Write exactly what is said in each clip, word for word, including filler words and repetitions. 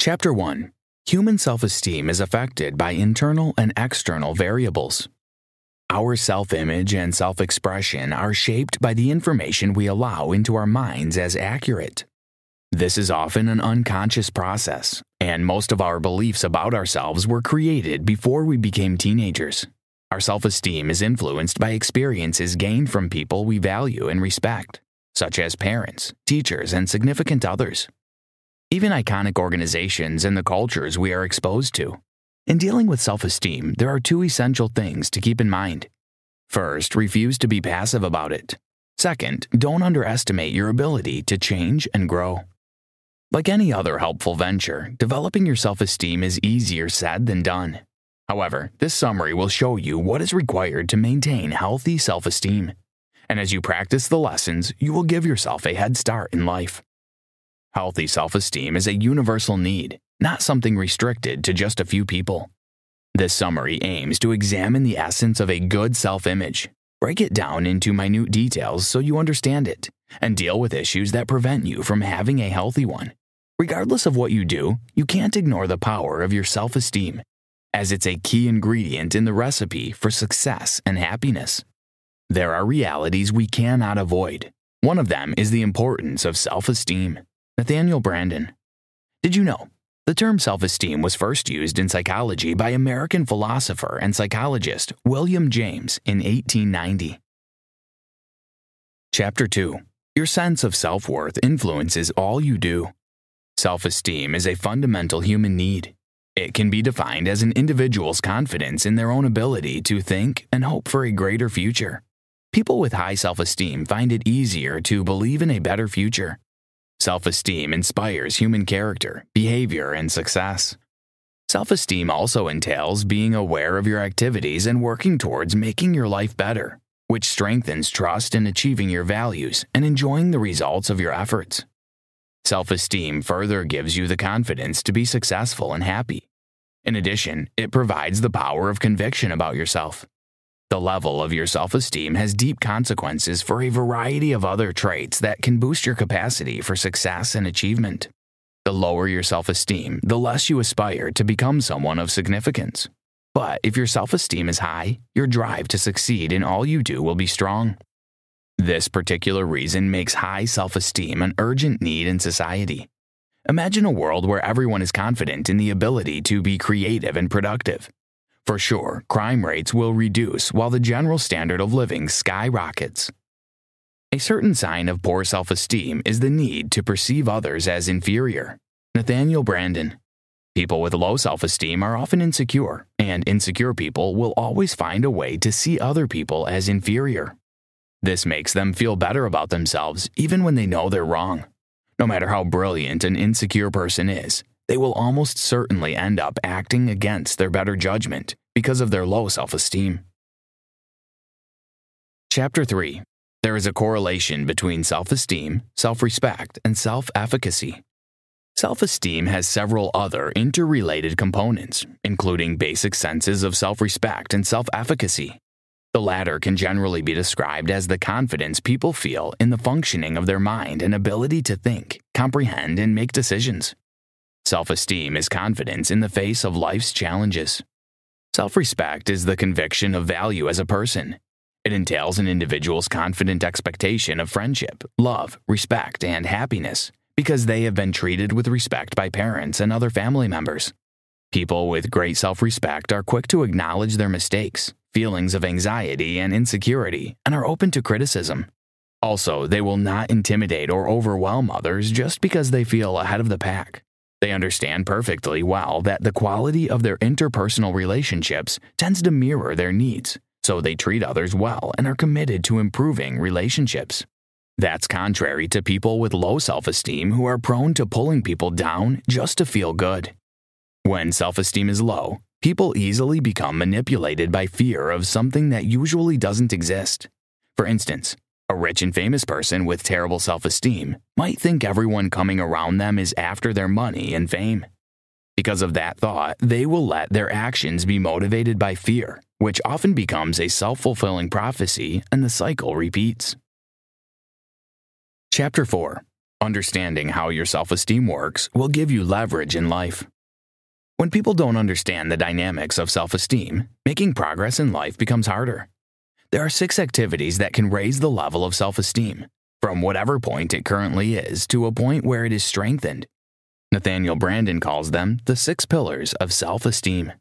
Chapter one. Human self-esteem is affected by internal and external variables. Our self-image and self-expression are shaped by the information we allow into our minds as accurate. This is often an unconscious process, and most of our beliefs about ourselves were created before we became teenagers. Our self-esteem is influenced by experiences gained from people we value and respect, such as parents, teachers, and significant others. Even iconic organizations and the cultures we are exposed to. In dealing with self-esteem, there are two essential things to keep in mind. First, refuse to be passive about it. Second, don't underestimate your ability to change and grow. Like any other helpful venture, developing your self-esteem is easier said than done. However, this summary will show you what is required to maintain healthy self-esteem. And as you practice the lessons, you will give yourself a head start in life. Healthy self-esteem is a universal need, not something restricted to just a few people. This summary aims to examine the essence of a good self-image. Break it down into minute details so you understand it, and deal with issues that prevent you from having a healthy one. Regardless of what you do, you can't ignore the power of your self-esteem, as it's a key ingredient in the recipe for success and happiness. There are realities we cannot avoid. One of them is the importance of self-esteem. Nathaniel Branden. Did you know? The term self-esteem was first used in psychology by American philosopher and psychologist William James in eighteen ninety. Chapter two. Your sense of self-worth influences all you do. Self-esteem is a fundamental human need. It can be defined as an individual's confidence in their own ability to think and hope for a greater future. People with high self-esteem find it easier to believe in a better future. Self-esteem inspires human character, behavior, and success. Self-esteem also entails being aware of your activities and working towards making your life better, which strengthens trust in achieving your values and enjoying the results of your efforts. Self-esteem further gives you the confidence to be successful and happy. In addition, it provides the power of conviction about yourself. The level of your self-esteem has deep consequences for a variety of other traits that can boost your capacity for success and achievement. The lower your self-esteem, the less you aspire to become someone of significance. But if your self-esteem is high, your drive to succeed in all you do will be strong. This particular reason makes high self-esteem an urgent need in society. Imagine a world where everyone is confident in the ability to be creative and productive. For sure, crime rates will reduce while the general standard of living skyrockets. A certain sign of poor self-esteem is the need to perceive others as inferior. Nathaniel Branden. People with low self-esteem are often insecure, and insecure people will always find a way to see other people as inferior. This makes them feel better about themselves even when they know they're wrong. No matter how brilliant an insecure person is, they will almost certainly end up acting against their better judgment because of their low self-esteem. Chapter three. There is a correlation between self-esteem, self-respect, and self-efficacy. Self-esteem has several other interrelated components, including basic senses of self-respect and self-efficacy. The latter can generally be described as the confidence people feel in the functioning of their mind and ability to think, comprehend, and make decisions. Self-esteem is confidence in the face of life's challenges. Self-respect is the conviction of value as a person. It entails an individual's confident expectation of friendship, love, respect, and happiness because they have been treated with respect by parents and other family members. People with great self-respect are quick to acknowledge their mistakes, feelings of anxiety and insecurity, and are open to criticism. Also, they will not intimidate or overwhelm others just because they feel ahead of the pack. They understand perfectly well that the quality of their interpersonal relationships tends to mirror their needs, so they treat others well and are committed to improving relationships. That's contrary to people with low self-esteem who are prone to pulling people down just to feel good. When self-esteem is low, people easily become manipulated by fear of something that usually doesn't exist. For instance, a rich and famous person with terrible self-esteem might think everyone coming around them is after their money and fame. Because of that thought, they will let their actions be motivated by fear, which often becomes a self-fulfilling prophecy, and the cycle repeats. Chapter four. Understanding how your self-esteem works will give you leverage in life. When people don't understand the dynamics of self-esteem, making progress in life becomes harder. There are six activities that can raise the level of self-esteem, from whatever point it currently is to a point where it is strengthened. Nathaniel Branden calls them the six pillars of self-esteem: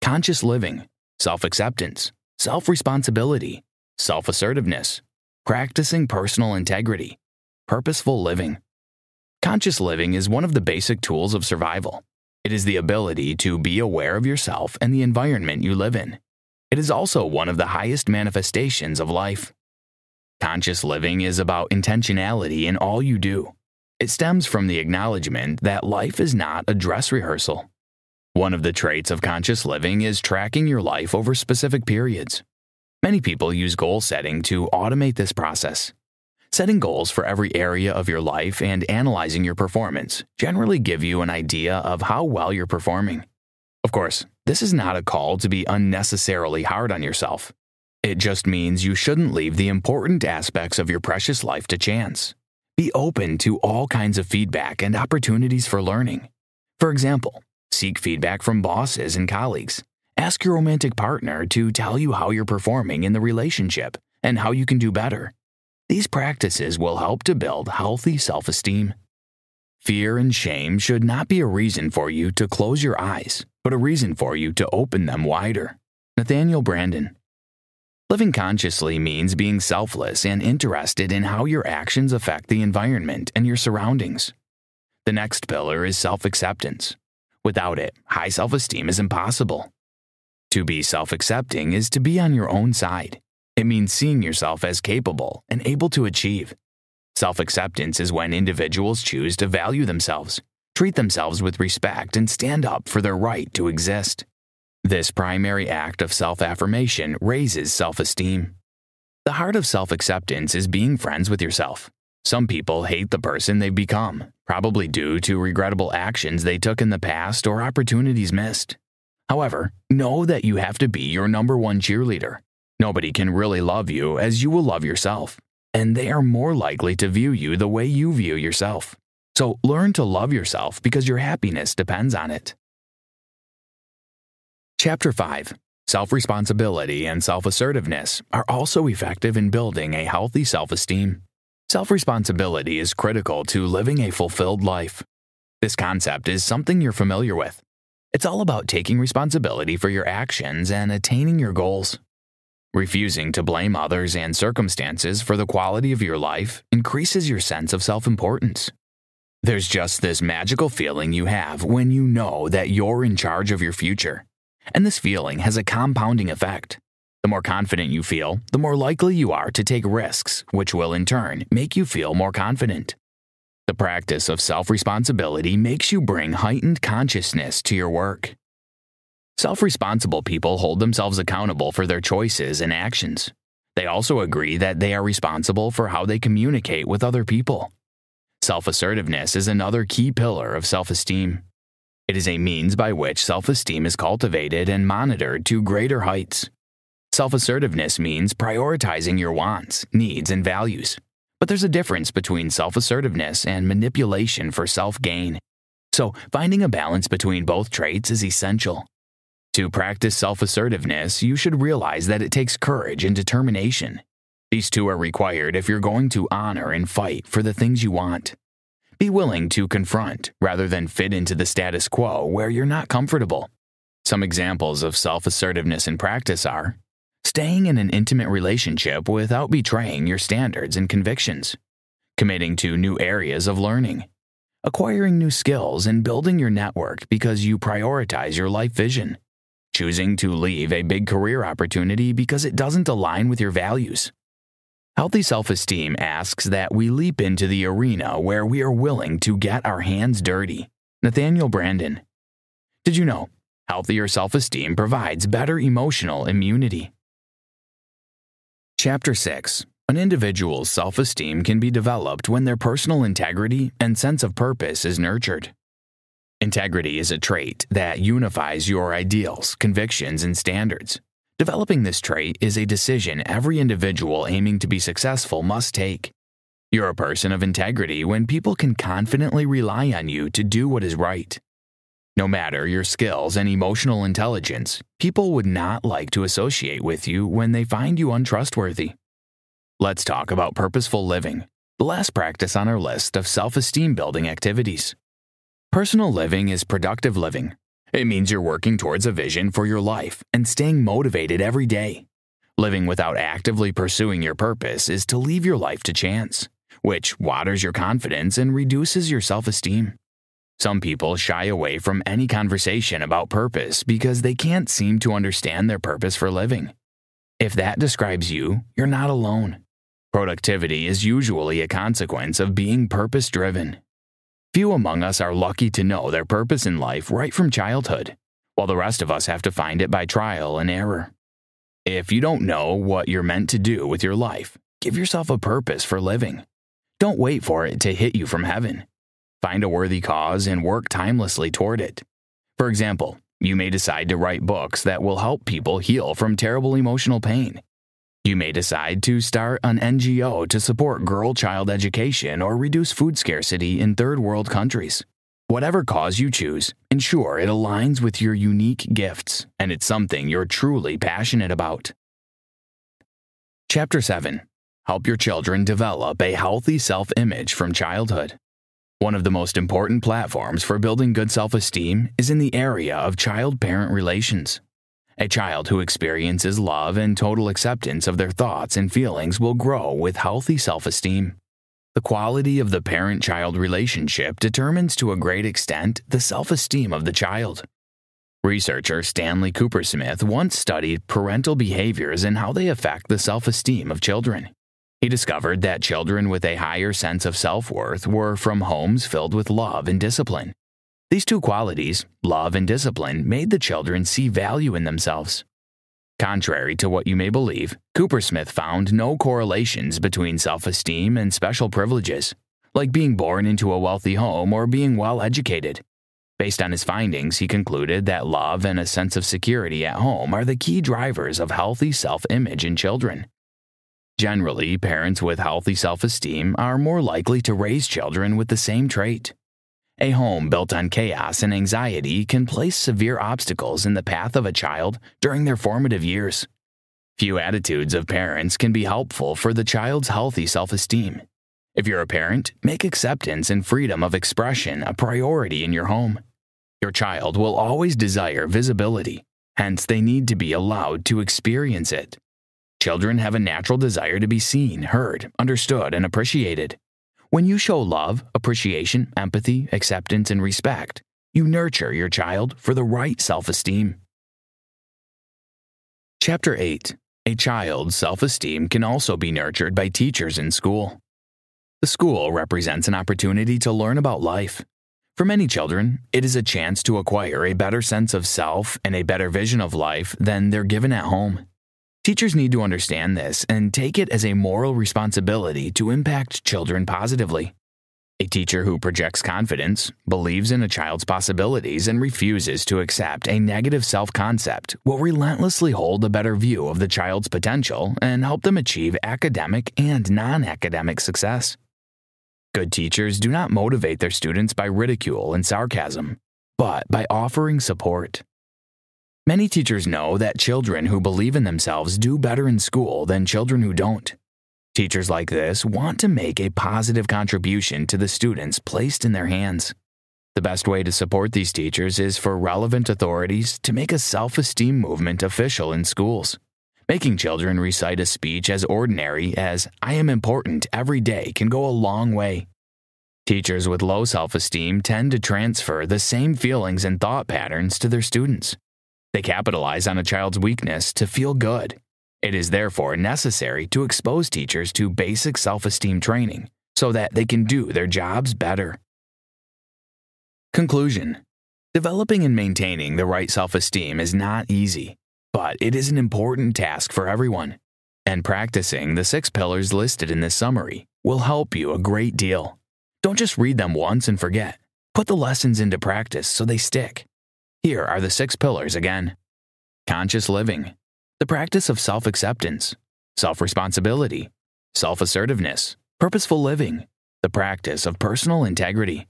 conscious living, self-acceptance, self-responsibility, self-assertiveness, practicing personal integrity, purposeful living. Conscious living is one of the basic tools of survival. It is the ability to be aware of yourself and the environment you live in. It is also one of the highest manifestations of life. Conscious living is about intentionality in all you do. It stems from the acknowledgement that life is not a dress rehearsal. One of the traits of conscious living is tracking your life over specific periods. Many people use goal setting to automate this process. Setting goals for every area of your life and analyzing your performance generally give you an idea of how well you're performing. Of course, this is not a call to be unnecessarily hard on yourself. It just means you shouldn't leave the important aspects of your precious life to chance. Be open to all kinds of feedback and opportunities for learning. For example, seek feedback from bosses and colleagues. Ask your romantic partner to tell you how you're performing in the relationship and how you can do better. These practices will help to build healthy self-esteem. Fear and shame should not be a reason for you to close your eyes, but a reason for you to open them wider. Nathaniel Branden. Living consciously means being selfless and interested in how your actions affect the environment and your surroundings. The next pillar is self-acceptance. Without it, high self-esteem is impossible. To be self-accepting is to be on your own side. It means seeing yourself as capable and able to achieve. Self-acceptance is when individuals choose to value themselves, treat themselves with respect, and stand up for their right to exist. This primary act of self-affirmation raises self-esteem. The heart of self-acceptance is being friends with yourself. Some people hate the person they've become, probably due to regrettable actions they took in the past or opportunities missed. However, know that you have to be your number one cheerleader. Nobody can really love you as you will love yourself, and they are more likely to view you the way you view yourself. So learn to love yourself because your happiness depends on it. Chapter five. Self-responsibility and self-assertiveness are also effective in building a healthy self-esteem. Self-responsibility is critical to living a fulfilled life. This concept is something you're familiar with. It's all about taking responsibility for your actions and attaining your goals. Refusing to blame others and circumstances for the quality of your life increases your sense of self-importance. There's just this magical feeling you have when you know that you're in charge of your future. And this feeling has a compounding effect. The more confident you feel, the more likely you are to take risks, which will in turn make you feel more confident. The practice of self-responsibility makes you bring heightened consciousness to your work. Self-responsible people hold themselves accountable for their choices and actions. They also agree that they are responsible for how they communicate with other people. Self-assertiveness is another key pillar of self-esteem. It is a means by which self-esteem is cultivated and monitored to greater heights. Self-assertiveness means prioritizing your wants, needs, and values. But there's a difference between self-assertiveness and manipulation for self-gain. So finding a balance between both traits is essential. To practice self-assertiveness, you should realize that it takes courage and determination. These two are required if you're going to honor and fight for the things you want. Be willing to confront rather than fit into the status quo where you're not comfortable. Some examples of self-assertiveness in practice are staying in an intimate relationship without betraying your standards and convictions, committing to new areas of learning, acquiring new skills and building your network because you prioritize your life vision, choosing to leave a big career opportunity because it doesn't align with your values. Healthy self-esteem asks that we leap into the arena where we are willing to get our hands dirty. Nathaniel Branden. Did you know? Healthier self-esteem provides better emotional immunity. Chapter six. An individual's self-esteem can be developed when their personal integrity and sense of purpose is nurtured. Integrity is a trait that unifies your ideals, convictions, and standards. Developing this trait is a decision every individual aiming to be successful must take. You're a person of integrity when people can confidently rely on you to do what is right. No matter your skills and emotional intelligence, people would not like to associate with you when they find you untrustworthy. Let's talk about purposeful living, the last practice on our list of self-esteem building activities. Personal living is productive living. It means you're working towards a vision for your life and staying motivated every day. Living without actively pursuing your purpose is to leave your life to chance, which waters your confidence and reduces your self-esteem. Some people shy away from any conversation about purpose because they can't seem to understand their purpose for living. If that describes you, you're not alone. Productivity is usually a consequence of being purpose-driven. Few among us are lucky to know their purpose in life right from childhood, while the rest of us have to find it by trial and error. If you don't know what you're meant to do with your life, give yourself a purpose for living. Don't wait for it to hit you from heaven. Find a worthy cause and work timelessly toward it. For example, you may decide to write books that will help people heal from terrible emotional pain. You may decide to start an N G O to support girl-child education or reduce food scarcity in third-world countries. Whatever cause you choose, ensure it aligns with your unique gifts and it's something you're truly passionate about. Chapter seven. Help your children develop a healthy self-image from childhood. One of the most important platforms for building good self-esteem is in the area of child-parent relations. A child who experiences love and total acceptance of their thoughts and feelings will grow with healthy self-esteem. The quality of the parent-child relationship determines to a great extent the self-esteem of the child. Researcher Stanley Coopersmith once studied parental behaviors and how they affect the self-esteem of children. He discovered that children with a higher sense of self-worth were from homes filled with love and discipline. These two qualities, love and discipline, made the children see value in themselves. Contrary to what you may believe, Coopersmith found no correlations between self-esteem and special privileges, like being born into a wealthy home or being well-educated. Based on his findings, he concluded that love and a sense of security at home are the key drivers of healthy self-image in children. Generally, parents with healthy self-esteem are more likely to raise children with the same trait. A home built on chaos and anxiety can place severe obstacles in the path of a child during their formative years. Few attitudes of parents can be helpful for the child's healthy self-esteem. If you're a parent, make acceptance and freedom of expression a priority in your home. Your child will always desire visibility, hence they need to be allowed to experience it. Children have a natural desire to be seen, heard, understood, and appreciated. When you show love, appreciation, empathy, acceptance, and respect, you nurture your child for the right self-esteem. Chapter eight. A child's self-esteem can also be nurtured by teachers in school. The school represents an opportunity to learn about life. For many children, it is a chance to acquire a better sense of self and a better vision of life than they're given at home. Teachers need to understand this and take it as a moral responsibility to impact children positively. A teacher who projects confidence, believes in a child's possibilities, and refuses to accept a negative self-concept will relentlessly hold a better view of the child's potential and help them achieve academic and non-academic success. Good teachers do not motivate their students by ridicule and sarcasm, but by offering support. Many teachers know that children who believe in themselves do better in school than children who don't. Teachers like this want to make a positive contribution to the students placed in their hands. The best way to support these teachers is for relevant authorities to make a self-esteem movement official in schools. Making children recite a speech as ordinary as "I am important" every day can go a long way. Teachers with low self-esteem tend to transfer the same feelings and thought patterns to their students. They capitalize on a child's weakness to feel good. It is therefore necessary to expose teachers to basic self-esteem training so that they can do their jobs better. Conclusion. Developing and maintaining the right self-esteem is not easy, but it is an important task for everyone. And practicing the six pillars listed in this summary will help you a great deal. Don't just read them once and forget. Put the lessons into practice so they stick. Here are the six pillars again. Conscious living, the practice of self-acceptance, self-responsibility, self-assertiveness, purposeful living, the practice of personal integrity.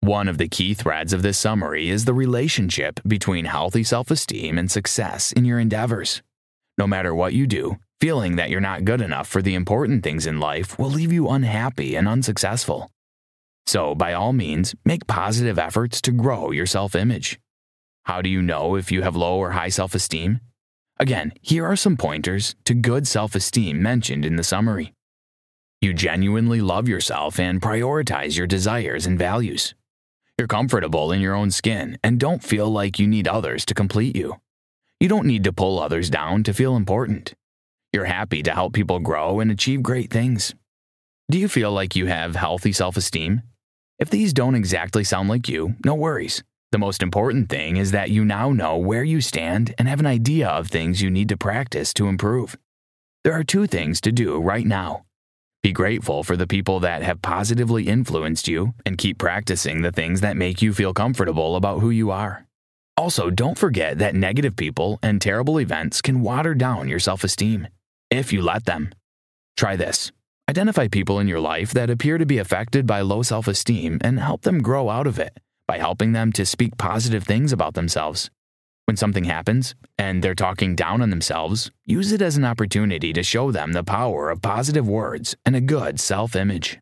One of the key threads of this summary is the relationship between healthy self-esteem and success in your endeavors. No matter what you do, feeling that you're not good enough for the important things in life will leave you unhappy and unsuccessful. So, by all means, make positive efforts to grow your self-image. How do you know if you have low or high self-esteem? Again, here are some pointers to good self-esteem mentioned in the summary. You genuinely love yourself and prioritize your desires and values. You're comfortable in your own skin and don't feel like you need others to complete you. You don't need to pull others down to feel important. You're happy to help people grow and achieve great things. Do you feel like you have healthy self-esteem? If these don't exactly sound like you, no worries. The most important thing is that you now know where you stand and have an idea of things you need to practice to improve. There are two things to do right now. Be grateful for the people that have positively influenced you and keep practicing the things that make you feel comfortable about who you are. Also, don't forget that negative people and terrible events can water down your self-esteem, if you let them. Try this. Identify people in your life that appear to be affected by low self-esteem and help them grow out of it by helping them to speak positive things about themselves. When something happens and they're talking down on themselves, use it as an opportunity to show them the power of positive words and a good self-image.